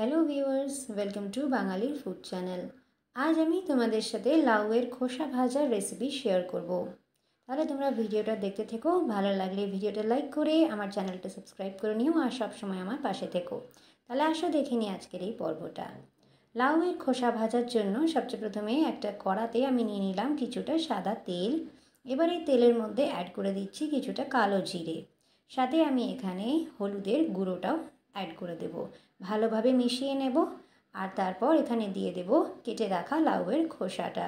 Hello viewers, welcome to বাঙালির food channel. আজ আমি তোমাদের সাথে লাউয়ের খোসা ভাজার রেসিপি শেয়ার করব। তাহলে তোমরা ভিডিওটা দেখতে থেকো। ভালো লাগলে ভিডিওটা লাইক করে আমার চ্যানেলটা সাবস্ক্রাইব করে নিও আর সবসময় আমার পাশে থেকো। তাহলে আসো দেখে নিই আজকের এই পর্বটা। লাউয়ের খোসা ভাজার জন্য সবচেয়ে প্রথমে একটা কড়াতে আমি নিয়ে নিলাম কিছুটা সাদা তেল। এবার এই তেলের মধ্যে অ্যাড করে দিচ্ছি কিছুটা কালো জিরে, সাথে আমি এখানে হলুদের গুঁড়োটাও অ্যাড করে দেব। ভালোভাবে মিশিয়ে নেব আর তারপর এখানে দিয়ে দেব কেটে রাখা লাউয়ের খোসাটা।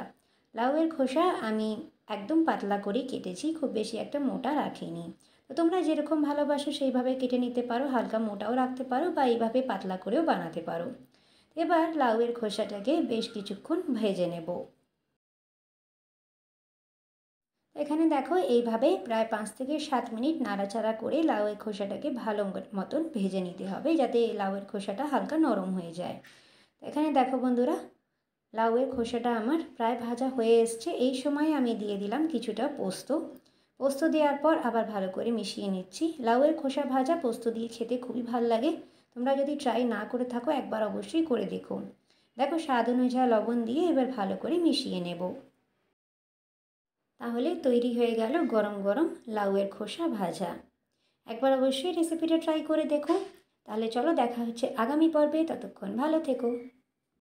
লাউয়ের খোসা আমি একদম পাতলা করে কেটেছি, খুব বেশি একটা মোটা রাখিনি। তো তোমরা যেরকম ভালোবাসো সেইভাবে কেটে নিতে পারো, হালকা মোটাও রাখতে পারো বা এইভাবে পাতলা করেও বানাতে পারো। এবার লাউয়ের খোসাটাকে বেশ কিছুক্ষণ ভেজে নেব। এখানে দেখো এইভাবে প্রায় 5 থেকে 7 মিনিট নাড়াচাড়া করে লাউয়ের খোসাটাকে ভালো মতন ভেজে নিতে হবে, যাতে লাউয়ের খোসাটা হালকা নরম হয়ে যায়। এখানে দেখো বন্ধুরা, লাউয়ের খোসাটা আমার প্রায় ভাজা হয়ে এসছে। এই সময় আমি দিয়ে দিলাম কিছুটা পোস্ত। পোস্ত দেওয়ার পর আবার ভালো করে মিশিয়ে নিচ্ছি। লাউয়ের খোসা ভাজা পোস্ত দিয়ে খেতে খুবই ভালো লাগে। তোমরা যদি ট্রাই না করে থাকো একবার অবশ্যই করে দেখো। দেখো স্বাদ অনুযায়ী লবণ দিয়ে এবার ভালো করে মিশিয়ে নেব। তাহলে তৈরি হয়ে গেল গরম গরম লাউয়ের খোসা ভাজা। একবার অবশ্যই রেসিপিটা ট্রাই করে দেখো। তাহলে চলো, দেখা হচ্ছে আগামী পর্বে। ততক্ষণ ভালো থেকো।